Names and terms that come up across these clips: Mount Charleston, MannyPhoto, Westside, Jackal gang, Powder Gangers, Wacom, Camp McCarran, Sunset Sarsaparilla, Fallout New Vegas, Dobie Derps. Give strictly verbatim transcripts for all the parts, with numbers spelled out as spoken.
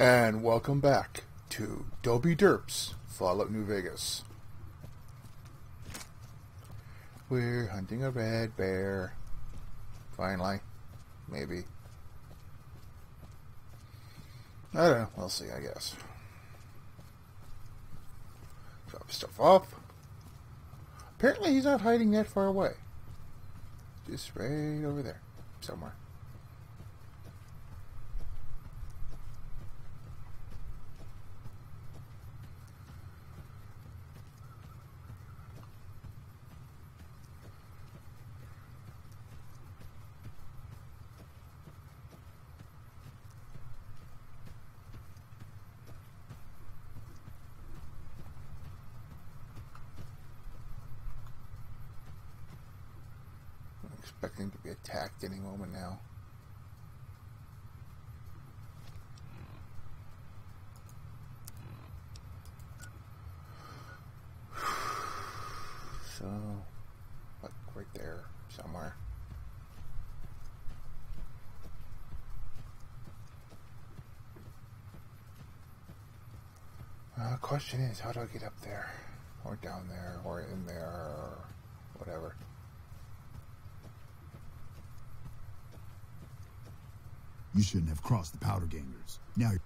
And welcome back to Dobie Derps, Fallout New Vegas. We're hunting a red bear. Finally. Maybe. I don't know. We'll see, I guess. Drop stuff off. Apparently he's not hiding that far away. Just right over there. Somewhere. Expecting to be attacked any moment now. So, like right there, somewhere. Uh, question is, how do I get up there? Or down there, or in there, or whatever. You shouldn't have crossed the Powder Gangers. Now you're...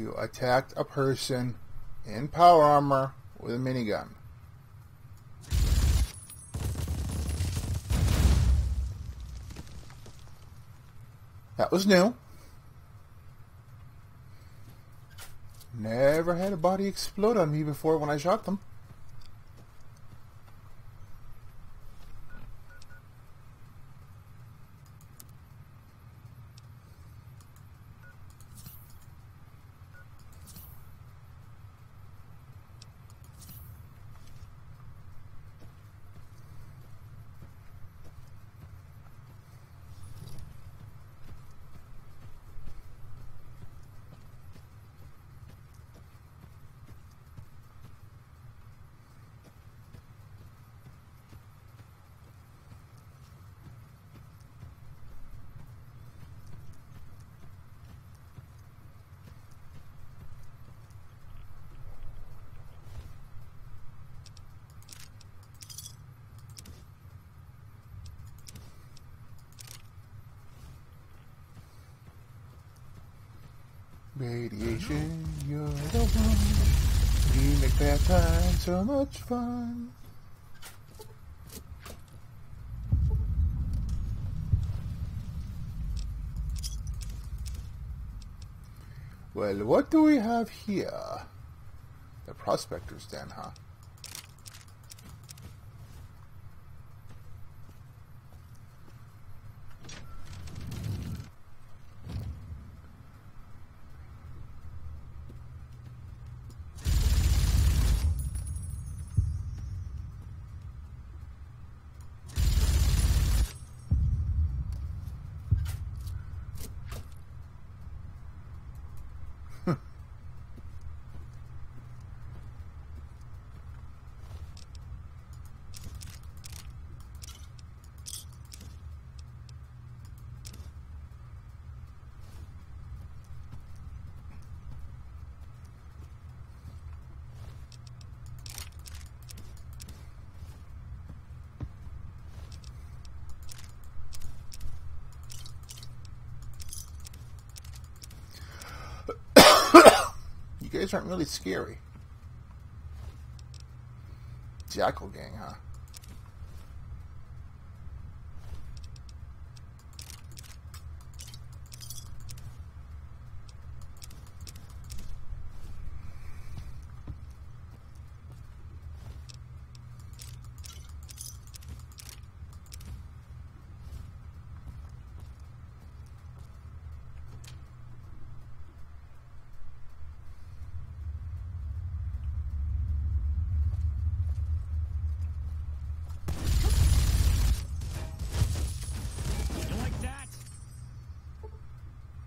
You attacked a person in power armor with a minigun. That was new. Never had a body explode on me before when I shot them. Radiation, you're the one. You make that time so much fun. Well, what do we have here? The prospectors then, huh? You guys aren't really scary. Jackal gang, huh?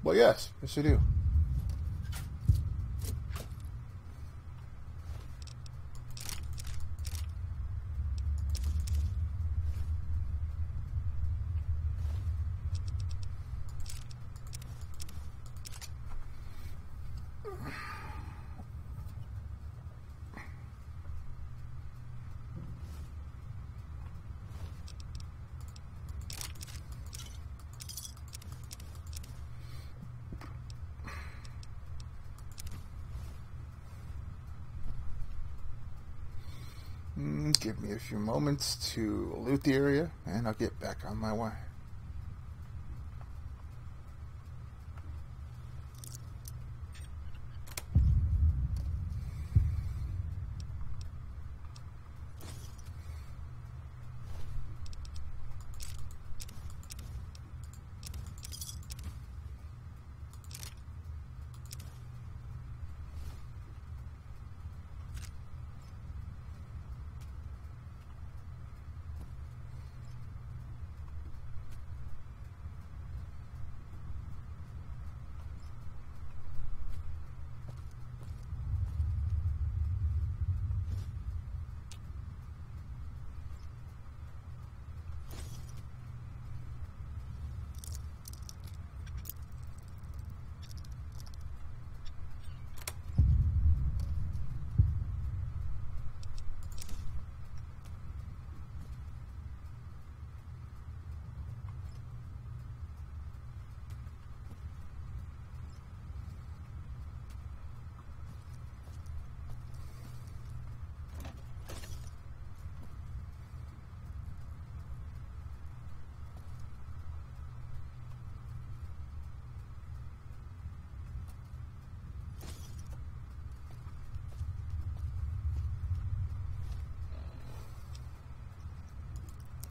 Well, yes. Yes, you do. Give me a few moments to loot the area, and I'll get back on my way.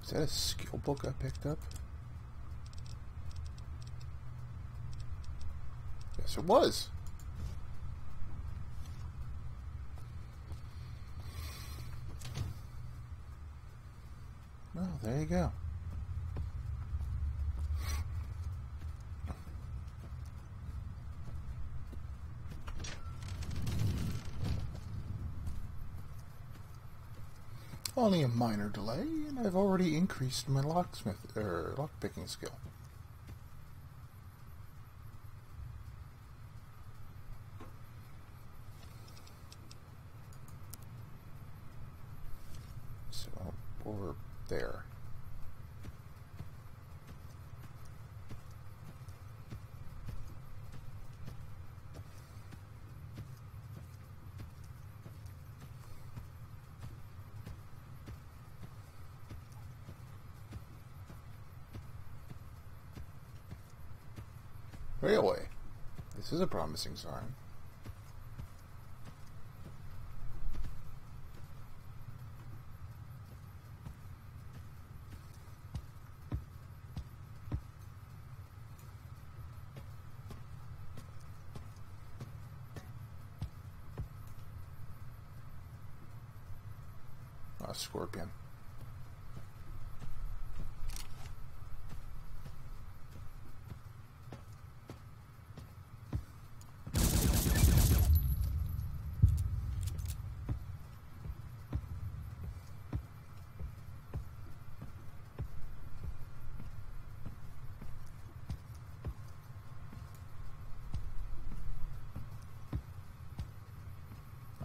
Is that a skill book I picked up? Yes, it was. Well, there you go. Only a minor delay, and I've already increased my locksmith or er, lockpicking skill. So over there. Railway. This is a promising sign. A scorpion.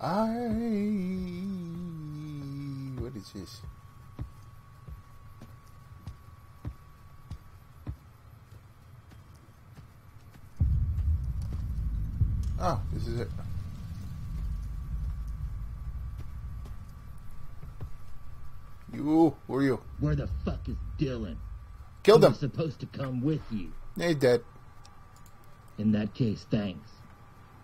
I... What is this? Oh, this is it. You, who are you? Where the fuck is Dylan? Killed him. He was supposed to come with you. He's dead. In that case, thanks.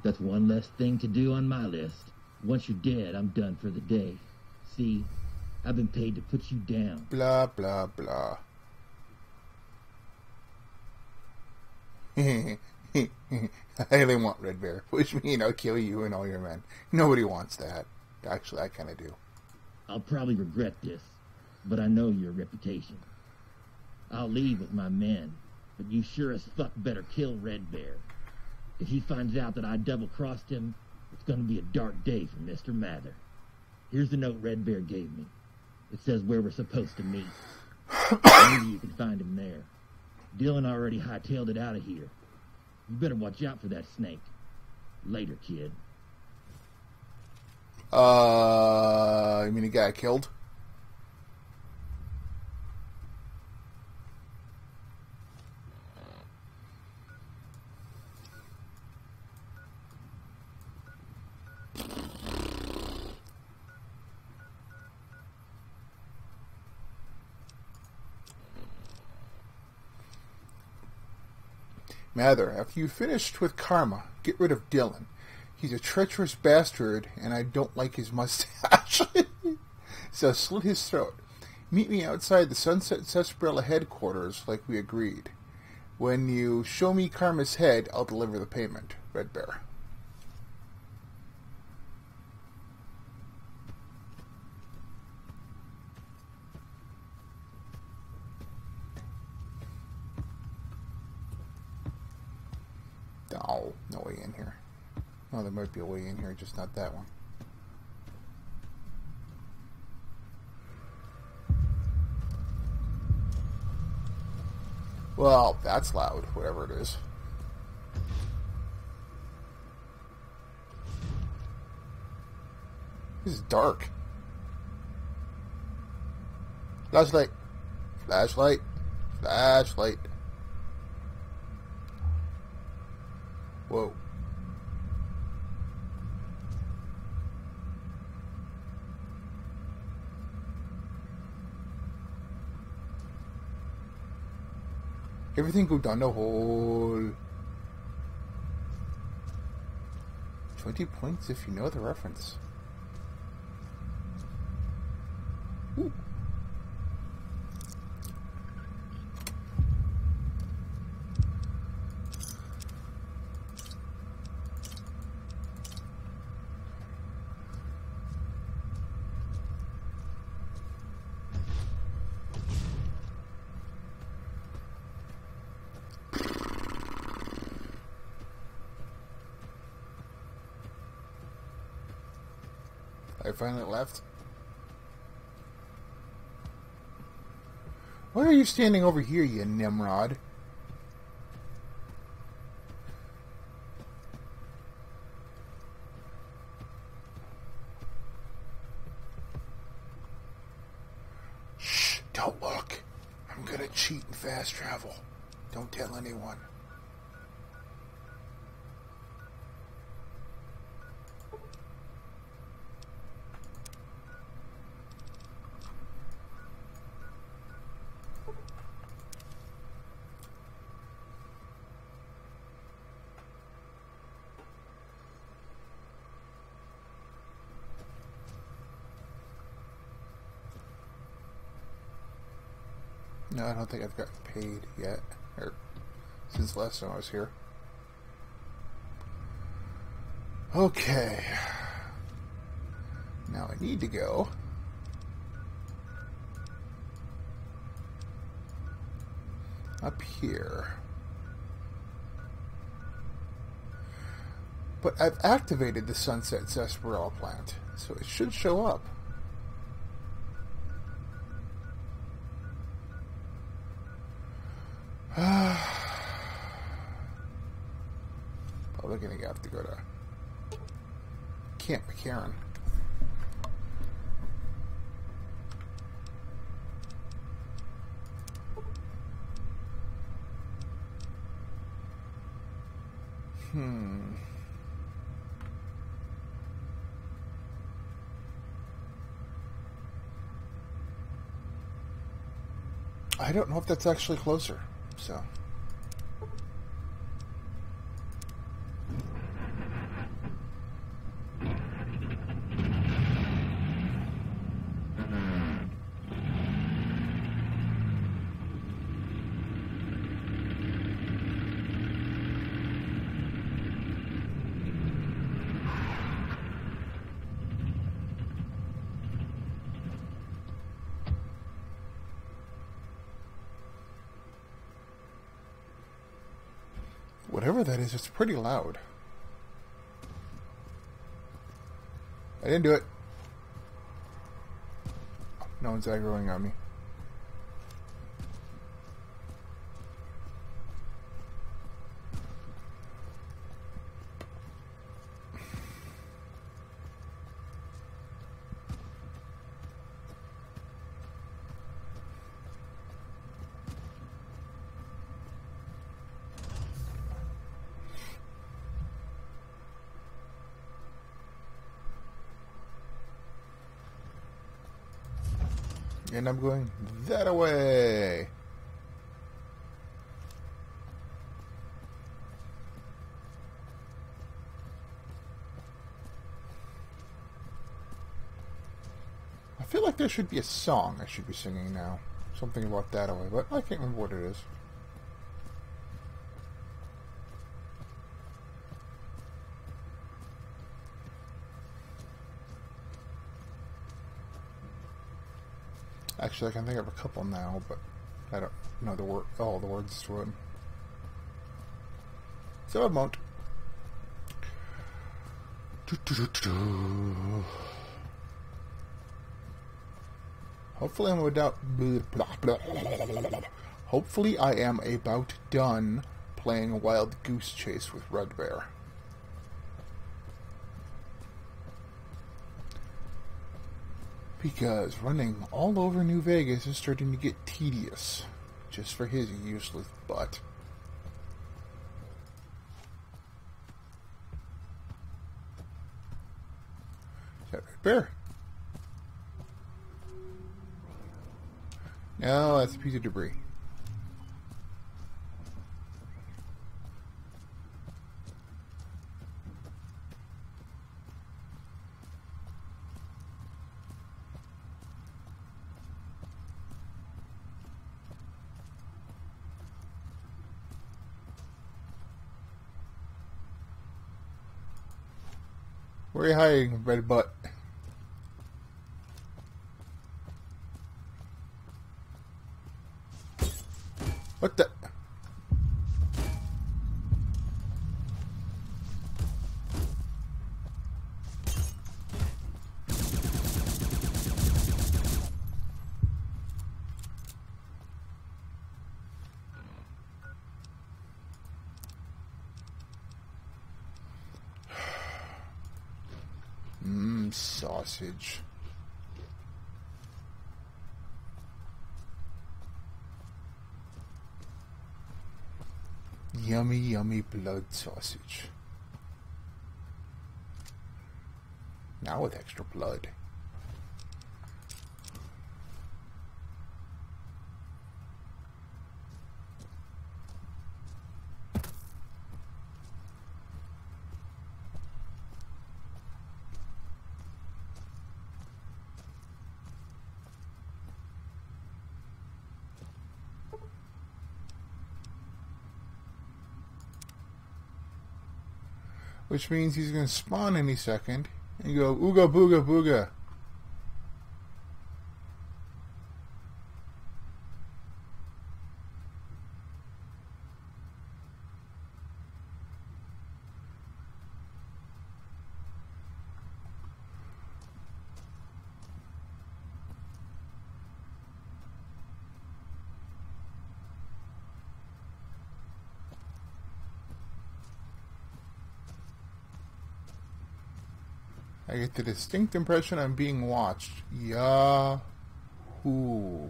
That's one less thing to do on my list. Once you're dead, I'm done for the day. See, I've been paid to put you down. Blah, blah, blah. I only want Red Bear. Push me and I'll kill you and all your men. Nobody wants that. Actually, I kind of do. I'll probably regret this, but I know your reputation. I'll leave with my men. but you sure as fuck better kill Red Bear. If he finds out that I double-crossed him, it's gonna be a dark day for Mister Mather. Here's the note Red Bear gave me. It says where we're supposed to meet. Maybe you can find him there. Dylan already hightailed it out of here. You better watch out for that snake. Later, kid. Uh, you mean he got killed? Mather, after you've finished with Karma, get rid of Dylan. He's a treacherous bastard, and I don't like his mustache. So slit his throat. Meet me outside the Sunset Sarsaparilla headquarters, like we agreed. When you show me Karma's head, I'll deliver the payment. Red Bear. Oh, no way in here. Oh, there might be a way in here, just not that one. Well, that's loud, whatever it is. This is dark. Flashlight. Flashlight. Flashlight. Whoa. Everything go down the hole. Twenty points if you know the reference. Ooh. I finally left. Why are you standing over here, you Nimrod? Shh, don't look. I'm gonna cheat and fast travel. Don't tell anyone. No, I don't think I've gotten paid yet, or since last time I was here. Okay. Now I need to go. Up here. But I've activated the Sunset Sarsaparilla plant, so it should show up. Probably gonna have to go to Camp McCarran. Hmm. I don't know if that's actually closer. So, Whatever that is, it's pretty loud. I didn't do it. No one's aggroing on me. And I'm going that away. I feel like there should be a song I should be singing now. Something about that away, but I can't remember what it is. Actually, I can think of a couple now, but I don't know the word. All oh, the words to them, so I won't. Hopefully, I'm about. Hopefully, I am about done playing Wild Goose Chase with Red Bear. Because running all over New Vegas is starting to get tedious, just for his useless butt. Is that Red Bear? No, that's a piece of debris. Where are you hiding, red butt? What the? Sausage. Yummy, yummy blood sausage. Now with extra blood. Which means he's going to spawn any second and go ooga booga booga. I get the distinct impression I'm being watched. Yahoo.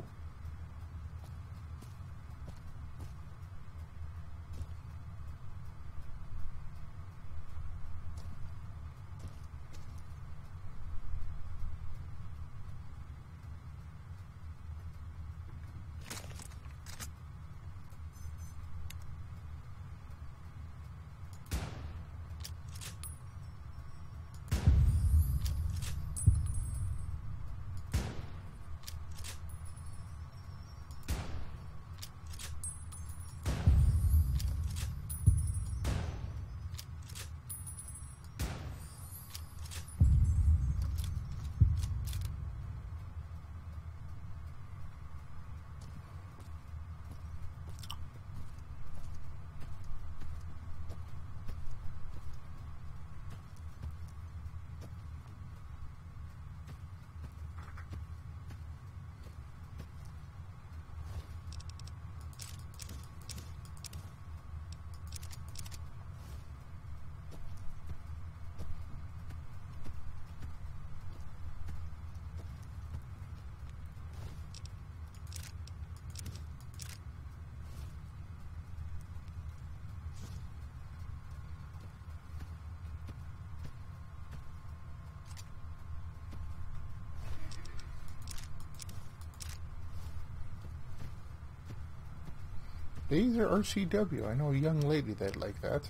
These are R C W. I know a young lady that'd like that.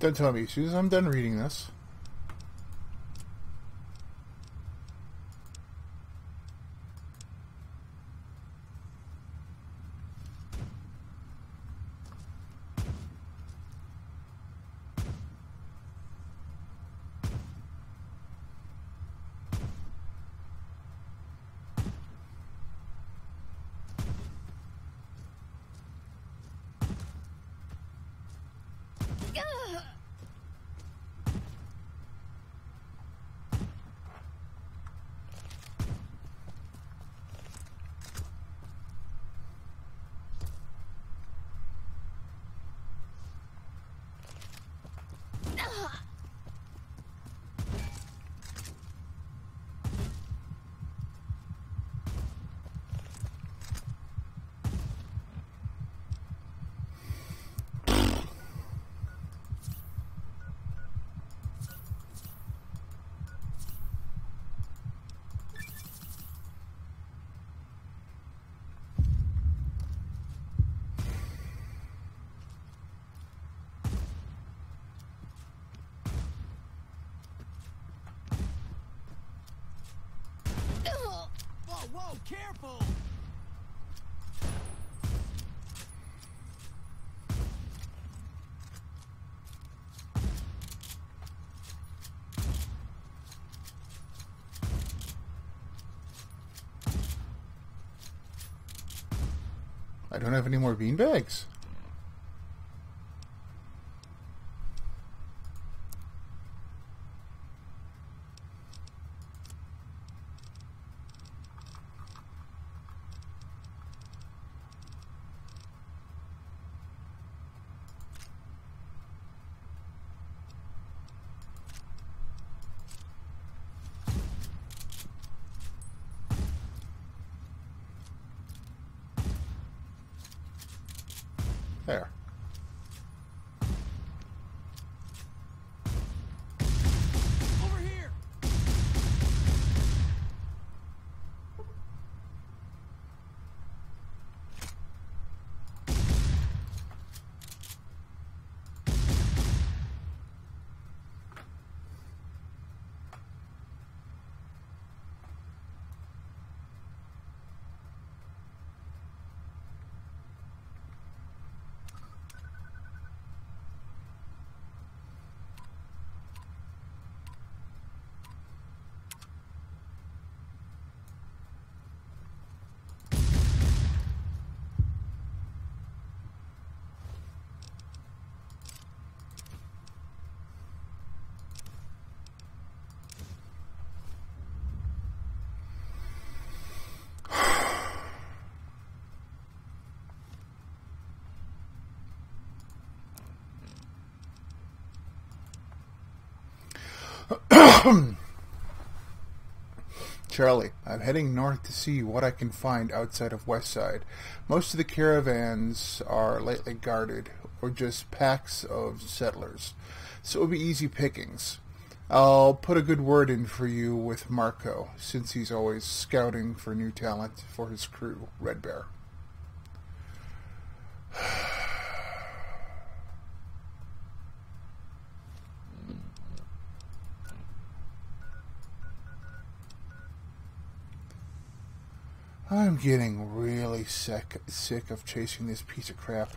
Don't tell me, Susan. I'm done reading this. Whoa, careful! I don't have any more bean bags. There. Over here. Charlie, I'm heading north to see what I can find outside of Westside. Most of the caravans are lightly guarded or just packs of settlers, so it'll be easy pickings. I'll put a good word in for you with Marco, since he's always scouting for new talent for his crew, Red Bear. I'm getting really sick, sick of chasing this piece of crap.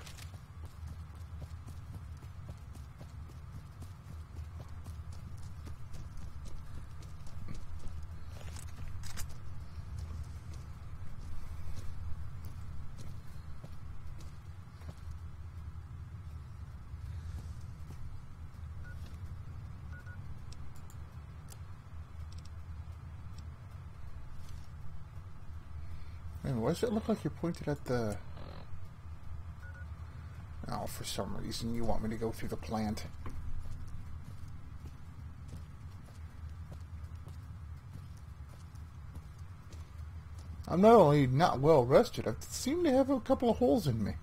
Why does it look like you're pointed at the... Oh, for some reason you want me to go through the plant. I'm not only not well rested, I seem to have a couple of holes in me.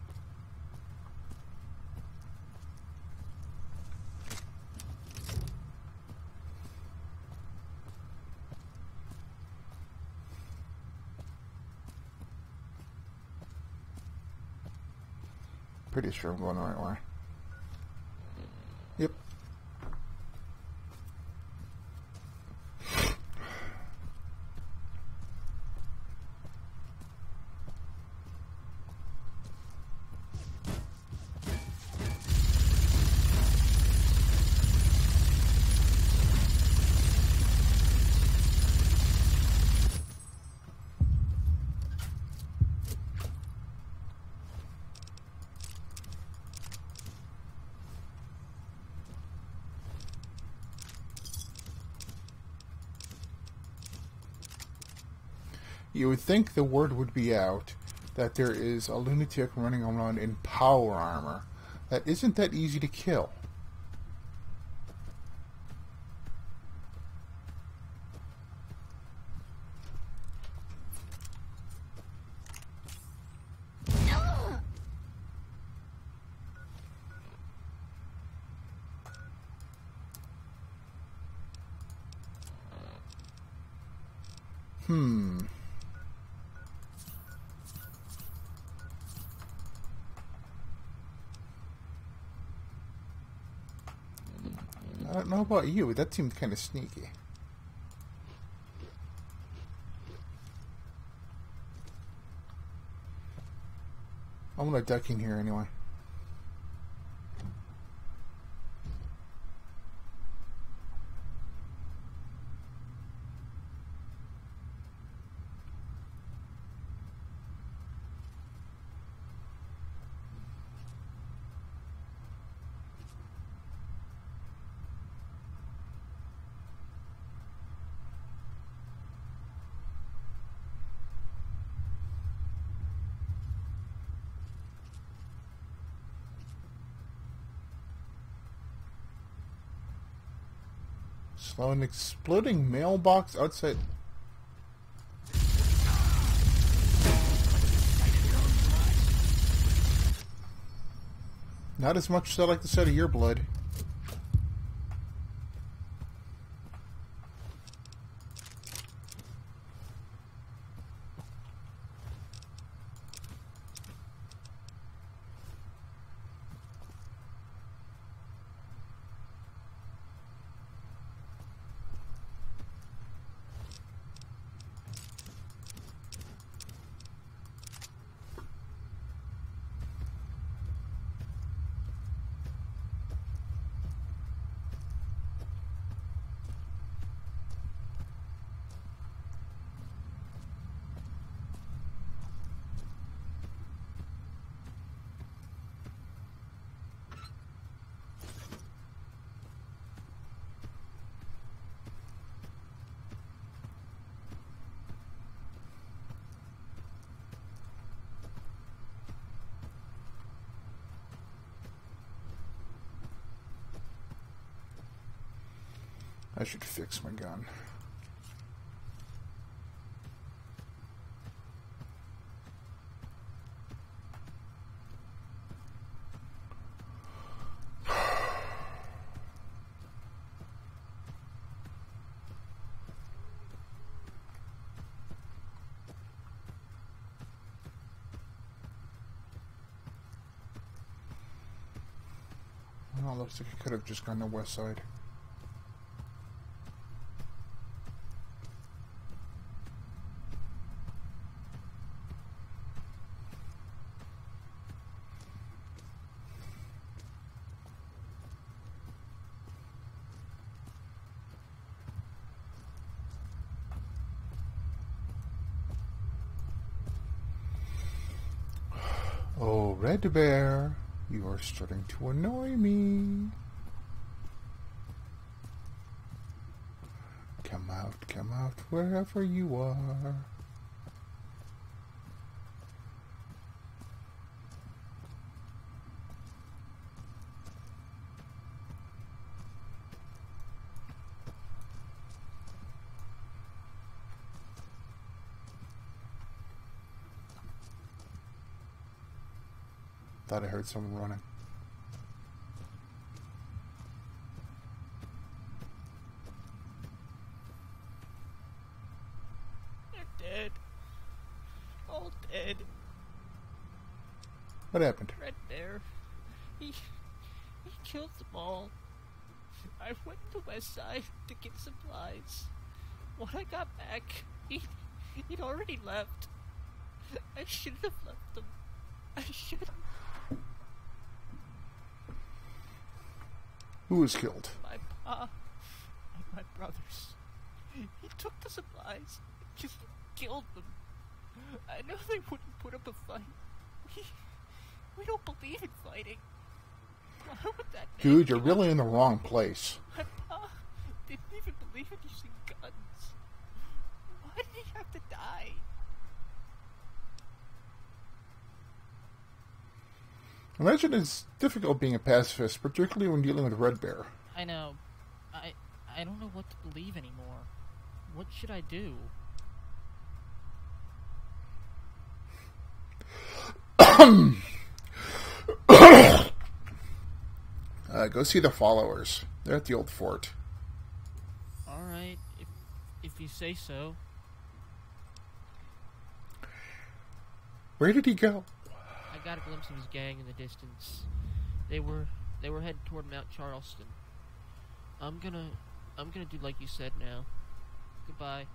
Pretty sure I'm going the right way. Yep. You would think the word would be out that there is a lunatic running around in power armor that isn't that easy to kill. Hmm. I don't know about you, but that seemed kind of sneaky. I'm gonna duck in here anyway. Slow an exploding mailbox outside. Not as much as I like the sight of your blood. I should fix my gun. Well, looks like I could have just gone to Westside. Red Bear, you are starting to annoy me. Come out, come out, wherever you are. Thought I heard someone running. They're dead. All dead. What happened? Red Bear. He, he killed them all. I went to Westside to get supplies. When I got back, he, he'd already left. I shouldn't have left them. I should have. Who was killed? My pa and my brothers. He took the supplies and just killed them. I know they wouldn't put up a fight. We, we don't believe in fighting. Why would that be? Dude, you're really in the wrong place. My pa didn't even believe in using guns. Why did he have to die? Imagine it's difficult being a pacifist, particularly when dealing with Red Bear. I know. I I don't know what to believe anymore. What should I do? uh, go see the followers. They're at the old fort. All right, if if you say so. Where did he go? I got a glimpse of his gang in the distance. They were they were headed toward Mount Charleston. I'm gonna I'm gonna do like you said now. Goodbye.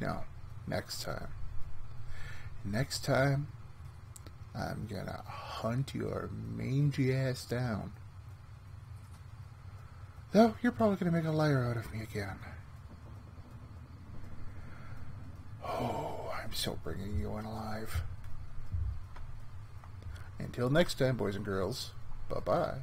Now, next time. Next time, I'm gonna hunt your mangy ass down. Though, you're probably gonna make a liar out of me again. Oh, I'm still bringing you in alive. Until next time, boys and girls, bye-bye.